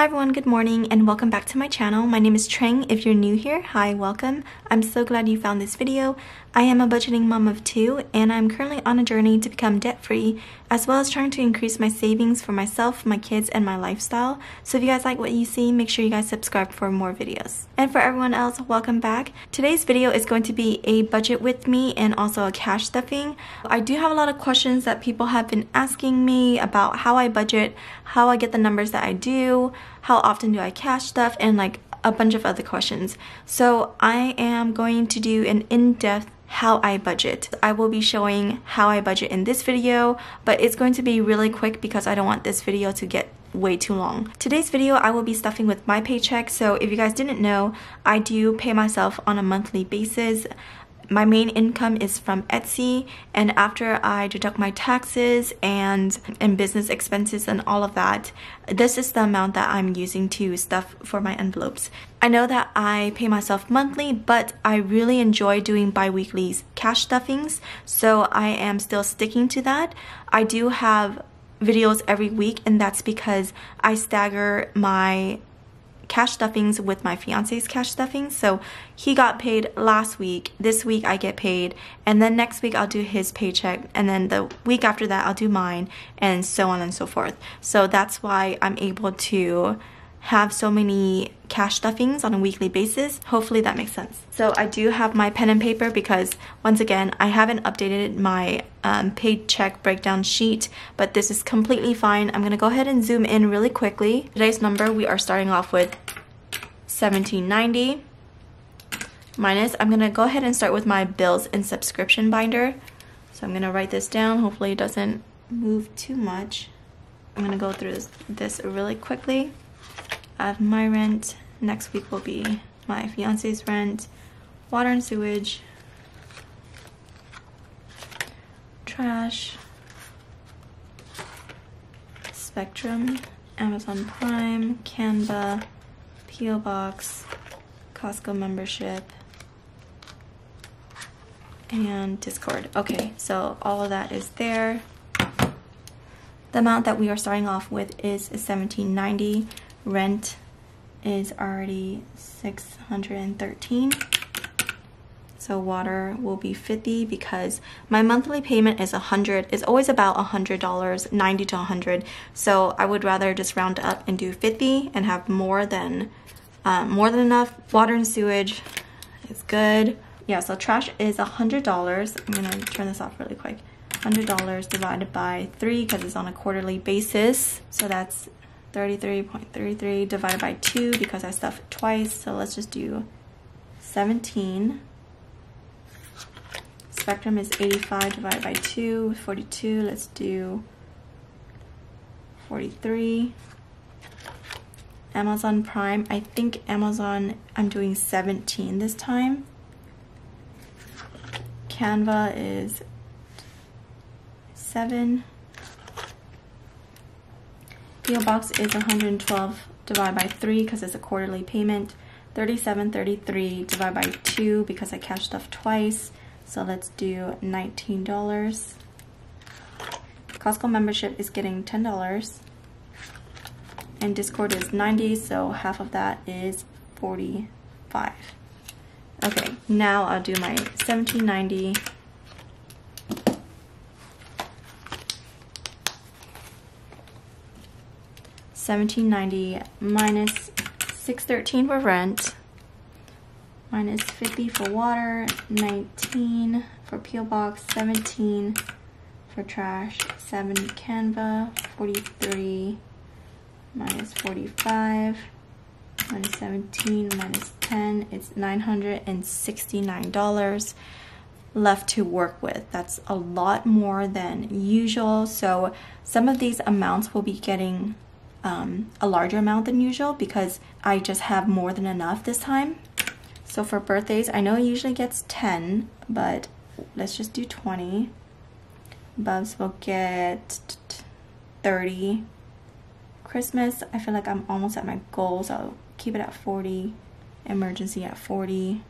Hi everyone, good morning and welcome back to my channel. My name is Trang. If you're new here, hi, welcome. I'm so glad you found this video. I am a budgeting mom of two and I'm currently on a journey to become debt-free, as well as trying to increase my savings for myself, my kids, and my lifestyle. So if you guys like what you see, make sure you guys subscribe for more videos. And for everyone else, welcome back. Today's video is going to be a budget with me and also a cash stuffing. I do have a lot of questions that people have been asking me about how I budget, how I get the numbers that I do, how often do I cash stuff, and like a bunch of other questions. So I am going to do an in-depth how I budget. I will be showing how I budget in this video, but it's going to be really quick because I don't want this video to get way too long. Today's video I will be stuffing with my paycheck. So if you guys didn't know, I do pay myself on a monthly basis. My main income is from Etsy, and after I deduct my taxes and business expenses and all of that, this is the amount that I'm using to stuff for my envelopes. I know that I pay myself monthly, but I really enjoy doing bi-weekly cash stuffings, so I am still sticking to that. I do have videos every week, and that's because I stagger my cash stuffings with my fiance's cash stuffings. So he got paid last week, this week I get paid, and then next week I'll do his paycheck, and then the week after that I'll do mine, and so on and so forth. So that's why I'm able to have so many cash stuffings on a weekly basis. Hopefully that makes sense. So I do have my pen and paper because, once again, I haven't updated my paycheck breakdown sheet, but this is completely fine. I'm gonna go ahead and zoom in really quickly. Today's number, we are starting off with $17.90 minus. I'm gonna go ahead and start with my bills and subscription binder. So I'm gonna write this down. Hopefully it doesn't move too much. I'm gonna go through this really quickly. I have my rent. Next week will be my fiance's rent, water and sewage, trash, Spectrum, Amazon Prime, Canva, P.O. Box, Costco membership, and Discord. Okay, so all of that is there. The amount that we are starting off with is $17.90. Rent is already $613, so water will be $50 because my monthly payment is $100. It's always about $100, 90 to 100. So I would rather just round up and do 50 and have more than enough. Water and sewage is good. Yeah, so trash is $100. I'm gonna turn this off really quick. $100 divided by 3 because it's on a quarterly basis. So that's 33.33 divided by 2 because I stuff it twice, so let's just do 17. Spectrum is 85 divided by 2, 42. Let's do 43. Amazon Prime, I think Amazon, I'm doing 17 this time. Canva is 7. PO Box is 112 divided by 3 because it's a quarterly payment. 37.33 divided by 2 because I cashed stuff twice, so let's do $19. Costco membership is getting $10, and Discord is 90, so half of that is 45. Okay, now I'll do my $17.90. $17.90 minus $6.13 for rent, minus $50 for water, $19 for P.O. Box, $17 for trash, $7 Canva, $43 minus $45 minus $17 minus $10, it's $969 left to work with. That's a lot more than usual, so some of these amounts will be getting a larger amount than usual because I just have more than enough this time. So for birthdays, I know it usually gets 10, but let's just do 20. Bubs will get 30. Christmas, I feel like I'm almost at my goal, so I'll keep it at 40. Emergency at 40.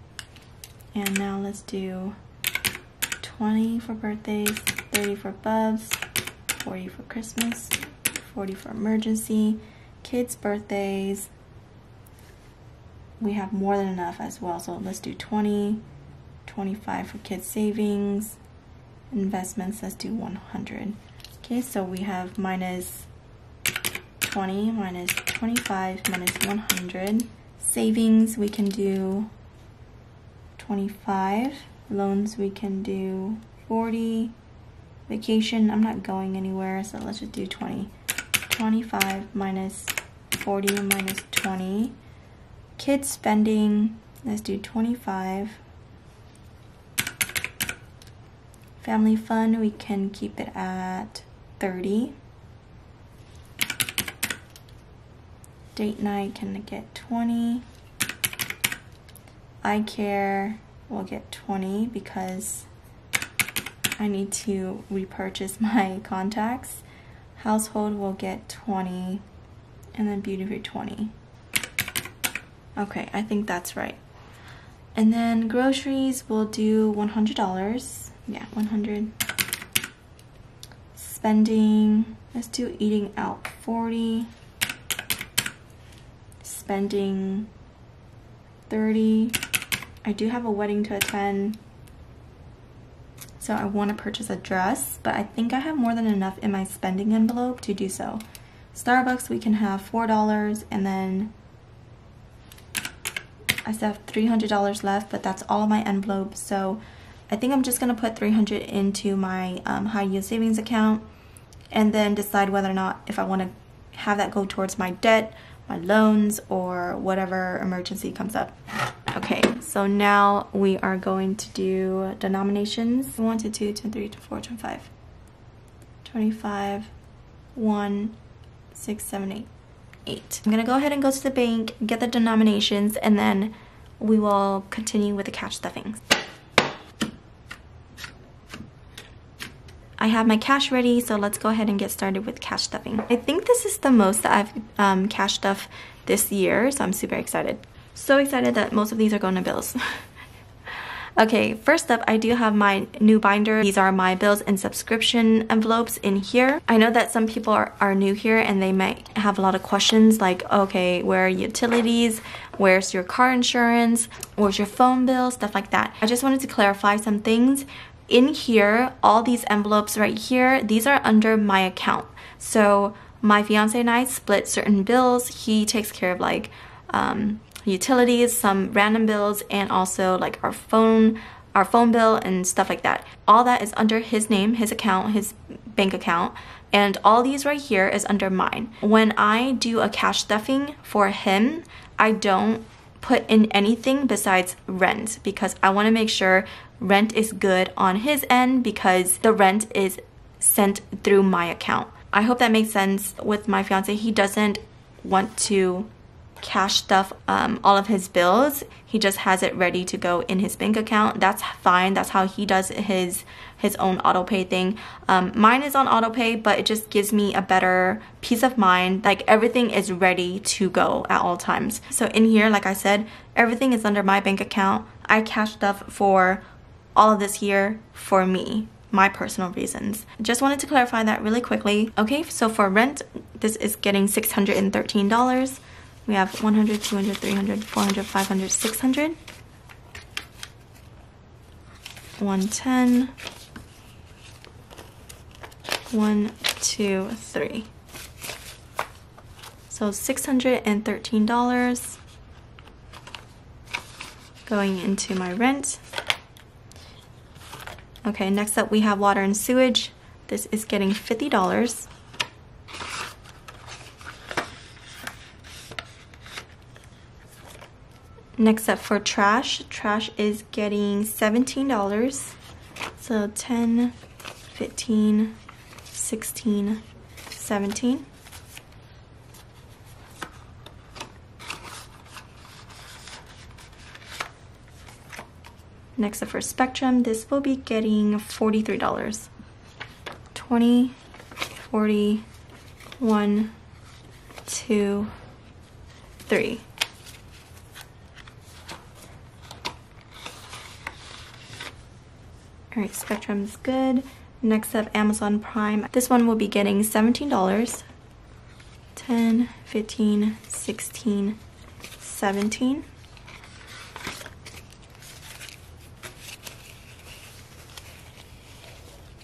And now let's do 20 for birthdays, 30 for Bubs, 40 for Christmas, 40 for emergency. kids' birthdays. We have more than enough as well, so let's do 20, 25 for kids' savings, investments, let's do 100. Okay, so we have minus 20, minus 25, minus 100. Savings, we can do 25. Loans, we can do 40. Vacation, I'm not going anywhere, so let's just do 20. 25 minus 40 minus 20. Kids spending, let's do 25. Family fun, we can keep it at 30. Date night can get 20. I care will get 20 because I need to repurchase my contacts. Household will get 20, and then beauty for 20. Okay, I think that's right. And then groceries will do $100. Yeah, 100. Spending, let's do eating out 40. Spending 30. I do have a wedding to attend, so I want to purchase a dress, but I think I have more than enough in my spending envelope to do so. Starbucks, we can have $4, and then I still have $300 left, but that's all my envelope, so I think I'm just going to put $300 into my high yield savings account and then decide whether or not if I want to have that go towards my debt, my loans, or whatever emergency comes up. Okay, so now we are going to do denominations. 1 to 2, 2 to 3, 2 to 4, 25. 25, 1, 6, 7, 8. 8. I'm gonna go ahead and go to the bank, get the denominations, and then we will continue with the cash stuffings. I have my cash ready, so let's go ahead and get started with cash stuffing. I think this is the most that I've cash stuffed this year, so I'm super excited. So excited that most of these are going to bills. Okay, first up, I do have my new binder. These are my bills and subscription envelopes in here. I know that some people are new here and they might have a lot of questions like, okay, where are utilities? Where's your car insurance? Where's your phone bill? Stuff like that. I just wanted to clarify some things. In here, all these envelopes right here, these are under my account. So my fiance and I split certain bills. He takes care of like, utilities, some random bills, and also like our phone bill and stuff like that. All that is under his name, his account, his bank account, and all these right here is under mine. When I do a cash stuffing for him, I don't put in anything besides rent because I want to make sure rent is good on his end because the rent is sent through my account. I hope that makes sense. With my fiance, he doesn't want to cash stuff all of his bills. He just has it ready to go in his bank account. That's fine. That's how he does his own auto pay thing. Mine is on auto pay, but it just gives me a better peace of mind. Like everything is ready to go at all times. So in here, like I said, everything is under my bank account. I cash stuff for all of this year for me, my personal reasons. Just wanted to clarify that really quickly. Okay, so for rent, this is getting $613. We have 100, 200, 300, 400, 500, 600, 110, 1, 2, 3. So $613 going into my rent. Okay, next up we have water and sewage. This is getting $50. Next up for trash, trash is getting $17, so 10, 15, 16, 17. Next up for Spectrum, this will be getting $43, 20, 40, 1, 2, 3. Alright, Spectrum's good. Next up, Amazon Prime. This one will be getting $17, 10, 15, 16, 17.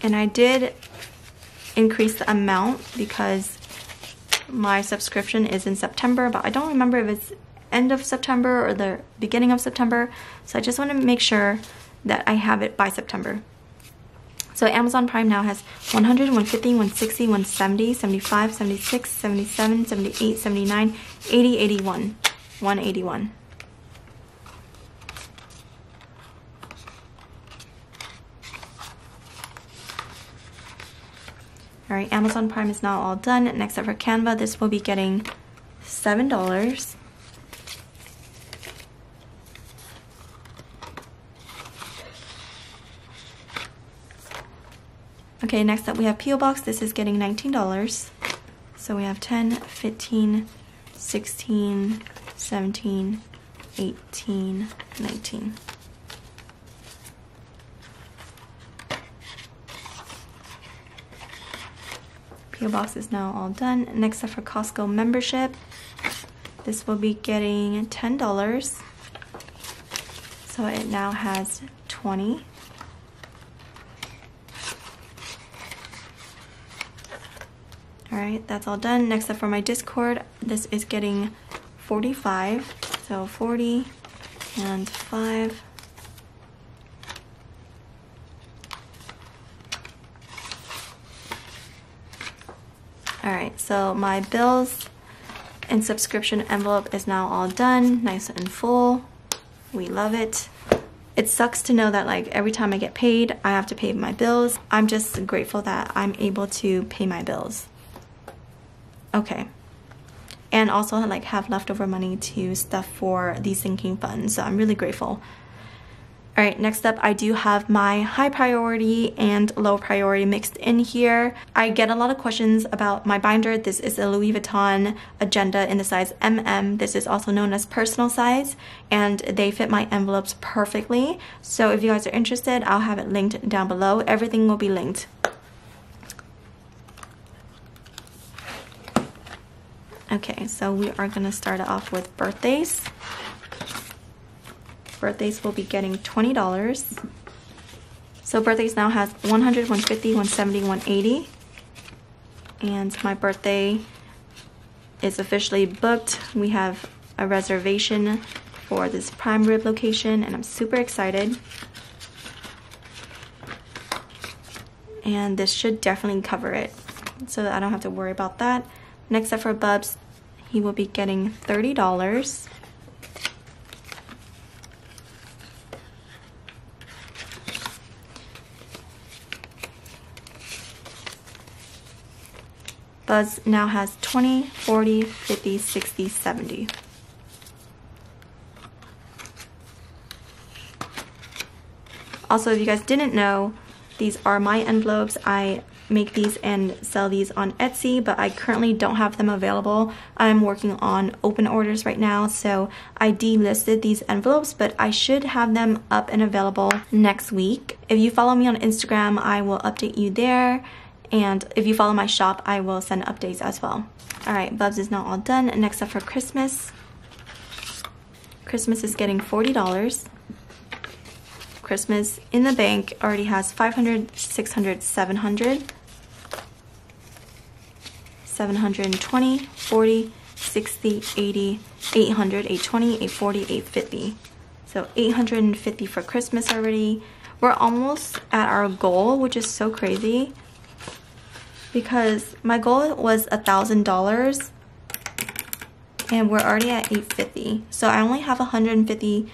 And I did increase the amount because my subscription is in September, but I don't remember if it's end of September or the beginning of September. So I just want to make sure that I have it by September. So Amazon Prime now has 100, 150, 160, 170, 75, 76, 77, 78, 79, 80, 81, 181. All right, Amazon Prime is now all done. Next up for Canva, this will be getting $7. Okay, next up we have P.O. Box. This is getting $19. So we have 10, 15, 16, 17, 18, 19. P.O. Box is now all done. Next up for Costco membership. This will be getting $10. So it now has 20. All right, that's all done. Next up for my Discord, this is getting 45. So 40 and 5. All right, so my bills and subscription envelope is now all done, nice and full. We love it. It sucks to know that like every time I get paid, I have to pay my bills. I'm just grateful that I'm able to pay my bills. Okay, and also like have leftover money to stuff for the sinking fund, so I'm really grateful. All right, next up I do have my high priority and low priority mixed in here. I get a lot of questions about my binder. This is a Louis Vuitton agenda in the size MM. This is also known as personal size, and they fit my envelopes perfectly. So if you guys are interested, I'll have it linked down below. Everything will be linked. Okay, so we are gonna start it off with birthdays. Birthdays will be getting $20. So birthdays now has 100, 150, 170, 180. And my birthday is officially booked. We have a reservation for this prime rib location and I'm super excited. And this should definitely cover it, so I don't have to worry about that. Next up for Bubs, he will be getting $30. Buzz now has 20, 40, 50, 60, 70. Also, if you guys didn't know, these are my envelopes. I make these and sell these on Etsy, but I currently don't have them available. I'm working on open orders right now, so I delisted these envelopes, but I should have them up and available next week. If you follow me on Instagram, I will update you there, and if you follow my shop, I will send updates as well. All right, Bubs is now all done. Next up for Christmas. Christmas is getting $40. Christmas in the bank already has 500, 600, 700, 720, 40, 60, 80, 800, 820, 840, 850. So 850 for Christmas already. We're almost at our goal, which is so crazy because my goal was $1,000 and we're already at 850. So I only have $150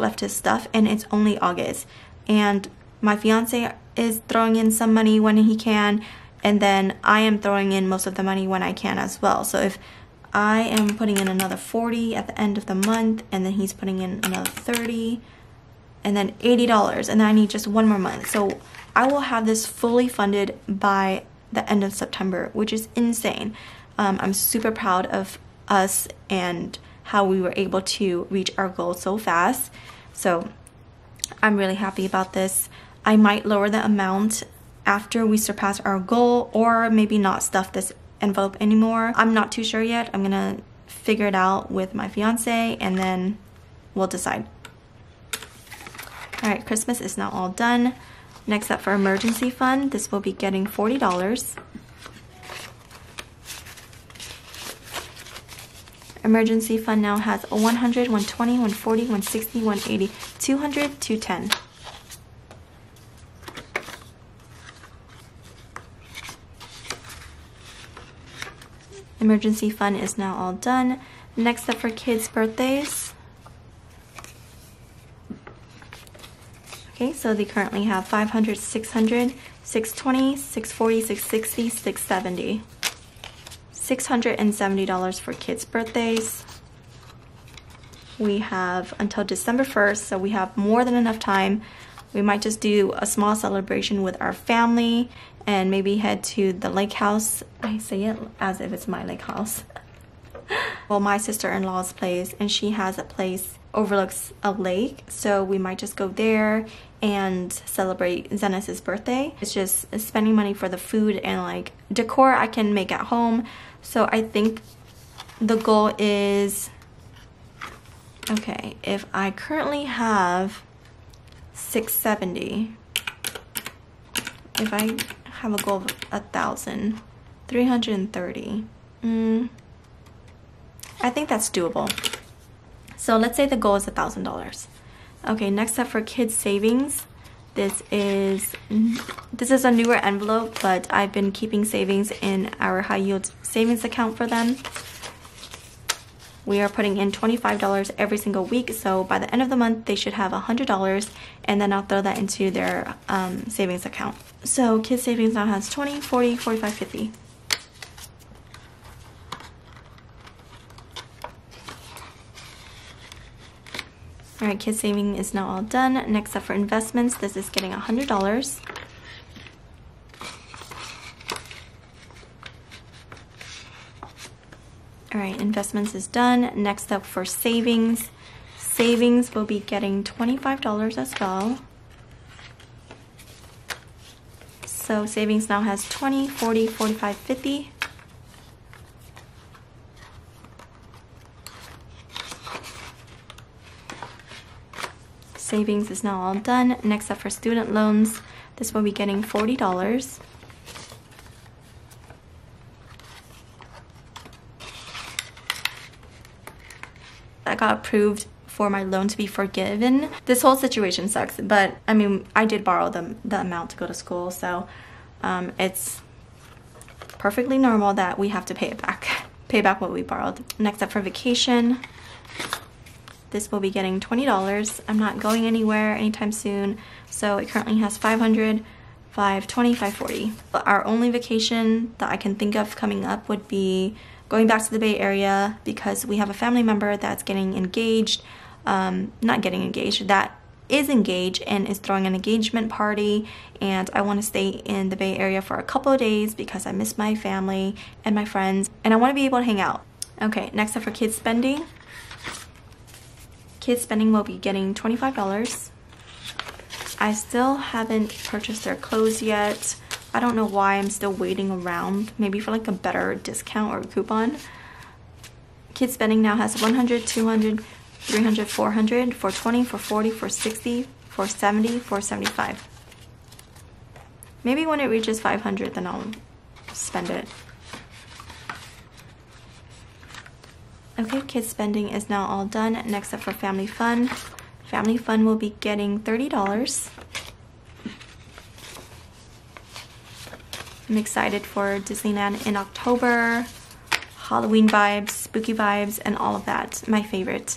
left to stuff, and it's only August, and my fiance is throwing in some money when he can, and then I am throwing in most of the money when I can as well. So if I am putting in another 40 at the end of the month, and then he's putting in another 30, and then $80, and then I need just one more month, so I will have this fully funded by the end of September, which is insane. I'm super proud of us and how we were able to reach our goal so fast. So I'm really happy about this. I might lower the amount after we surpass our goal, or maybe not stuff this envelope anymore. I'm not too sure yet. I'm gonna figure it out with my fiance and then we'll decide. All right, Christmas is now all done. Next up for emergency fund, this will be getting $40. Emergency fund now has a 100, 120, 140, 160, 180, 200, 210. Emergency fund is now all done. Next up for kids' birthdays. Okay, so they currently have 500, 600, 620, 640, 660, 670. $670 for kids' birthdays. We have until December 1st, so we have more than enough time. We might just do a small celebration with our family and maybe head to the lake house. I say it as if it's my lake house. Well, my sister-in-law's place, and she has a place overlooks a lake, so we might just go there and celebrate Zenis's birthday. It's just spending money for the food and like decor I can make at home. So I think the goal is, okay, if I currently have 670, if I have a goal of 1,330, I think that's doable. So let's say the goal is $1,000. Okay, next up for kids savings, this is a newer envelope, but I've been keeping savings in our high yield savings account for them. We are putting in $25 every single week, so by the end of the month they should have $100, and then I'll throw that into their savings account. So kids savings now has 20, 40, 45, 50. All right, kids saving is now all done. Next up for investments, this is getting $100. All right, investments is done. Next up for savings. Savings will be getting $25 as well. So savings now has 20, 40, 45, 50. Savings is now all done. Next up for student loans, this will be getting $40. I got approved for my loan to be forgiven. This whole situation sucks, but I mean, I did borrow the amount to go to school, so it's perfectly normal that we have to pay it back, pay back what we borrowed. Next up for vacation. This will be getting $20. I'm not going anywhere anytime soon, so it currently has 500, 520, 540. But our only vacation that I can think of coming up would be going back to the Bay Area because we have a family member that's getting engaged, that is engaged and is throwing an engagement party, and I want to stay in the Bay Area for a couple of days because I miss my family and my friends, and I want to be able to hang out. Okay, next up for kids spending. Kids spending will be getting $25. I still haven't purchased their clothes yet. I don't know why I'm still waiting around, maybe for like a better discount or coupon. Kids spending now has 100, 200, 300, 400, 420, 440, 460, 470, 475. Maybe when it reaches 500, then I'll spend it. Okay, kids spending is now all done. Next up for family fun. Family fun will be getting $30. I'm excited for Disneyland in October. Halloween vibes, spooky vibes, and all of that. My favorite.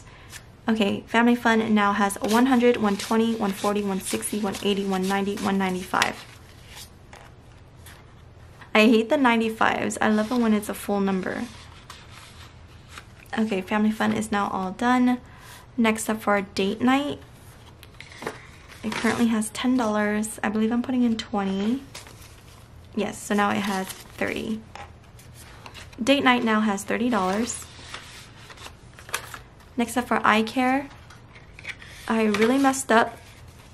Okay, family fun now has 100, 120, 140, 160, 180, 190, 195. I hate the 95s. I love it when it's a full number. Okay, family fun is now all done. Next up for our date night. It currently has $10. I believe I'm putting in 20. Yes, so now it has 30. Date night now has $30. Next up for eye care. I really messed up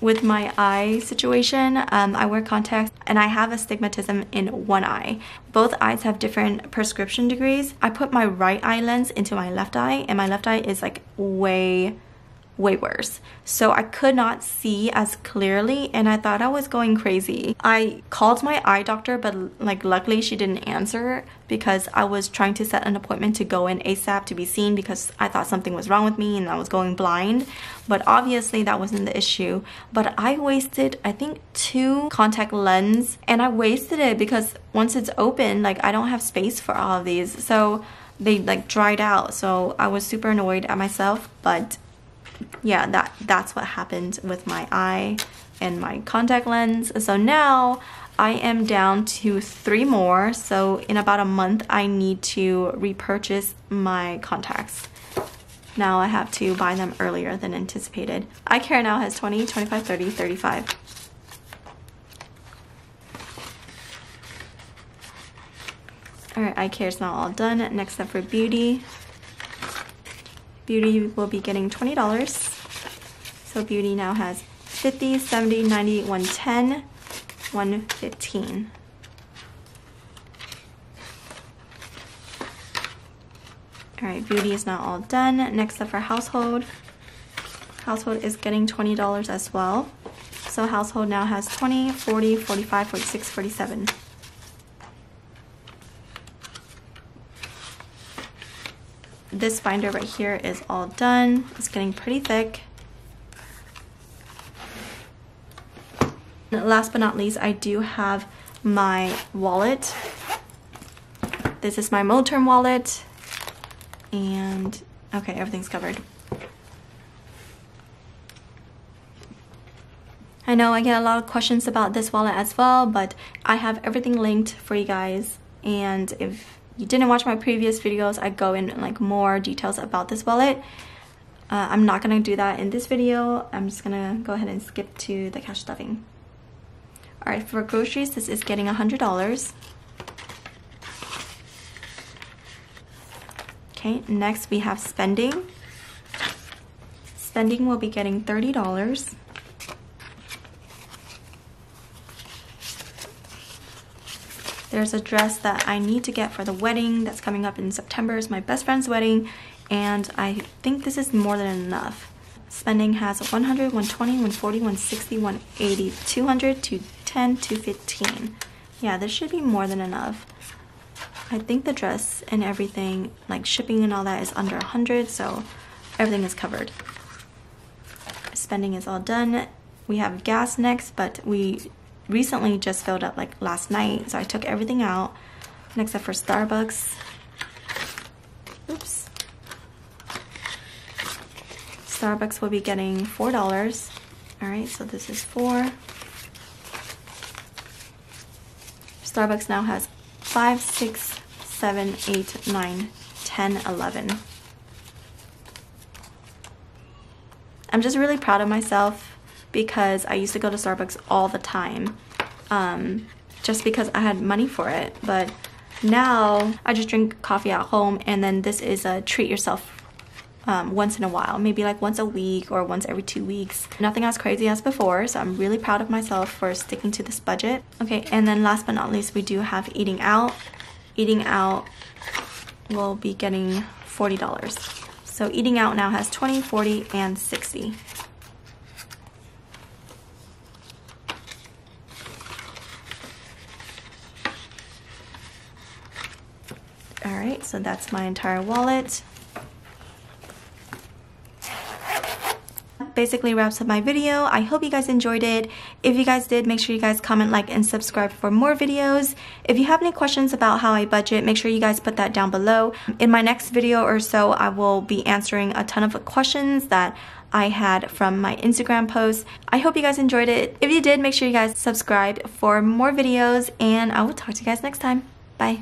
with my eye situation. I wear contacts and I have astigmatism in one eye. Both eyes have different prescription degrees. I put my right eye lens into my left eye, and my left eye is like way worse. So I could not see as clearly, and I thought I was going crazy. I called my eye doctor, but like luckily she didn't answer because I was trying to set an appointment to go in ASAP to be seen because I thought something was wrong with me and I was going blind. But obviously that wasn't the issue. But I wasted, I think, 2 contact lenses, and I wasted it because once it's open, like I don't have space for all of these. So they like dried out. So I was super annoyed at myself, but yeah, that's what happened with my eye and my contact lens. So now I am down to 3 more. So in about a month, I need to repurchase my contacts. Now I have to buy them earlier than anticipated. Eye care now has 20, 25, 30, 35. All right, eye care is now all done. Next up for beauty. Beauty will be getting $20. So beauty now has 50, 70, 90, 110, 115. All right, beauty is now all done. Next up for household. Household is getting $20 as well. So household now has 20, 40, 45, 46, 47. This binder right here is all done. It's getting pretty thick. And last but not least, I do have my wallet. This is my Moterm wallet. And okay, everything's covered. I know I get a lot of questions about this wallet as well, but I have everything linked for you guys. And if you didn't watch my previous videos, I go in like more details about this wallet. I'm not gonna do that in this video. I'm just gonna go ahead and skip to the cash stuffing. All right, for groceries, this is getting $100. Okay, next we have spending. Spending will be getting $30. There's a dress that I need to get for the wedding that's coming up in September. It's my best friend's wedding, and I think this is more than enough. Spending has 100, 120, 140, 160, 180, 200, 210, 215. Yeah, this should be more than enough. I think the dress and everything, like shipping and all that, is under 100, so everything is covered. Spending is all done. We have gas next, but we recently just filled up like last night, so I took everything out except for Starbucks. Oops. Starbucks will be getting $4. All right, so this is 4. Starbucks now has 5, 6, 7, 8, 9, 10, 11. I'm just really proud of myself because I used to go to Starbucks all the time just because I had money for it. But now I just drink coffee at home, and then this is a treat yourself once in a while, maybe like once a week or once every 2 weeks. Nothing as crazy as before, so I'm really proud of myself for sticking to this budget. Okay, and then last but not least, we do have eating out. Eating out will be getting $40. So eating out now has 20, 40, and 60. Alright, so that's my entire wallet. That basically wraps up my video. I hope you guys enjoyed it. If you guys did, make sure you guys comment, like, and subscribe for more videos. If you have any questions about how I budget, make sure you guys put that down below. In my next video or so, I will be answering a ton of questions that I had from my Instagram post. I hope you guys enjoyed it. If you did, make sure you guys subscribe for more videos, and I will talk to you guys next time. Bye.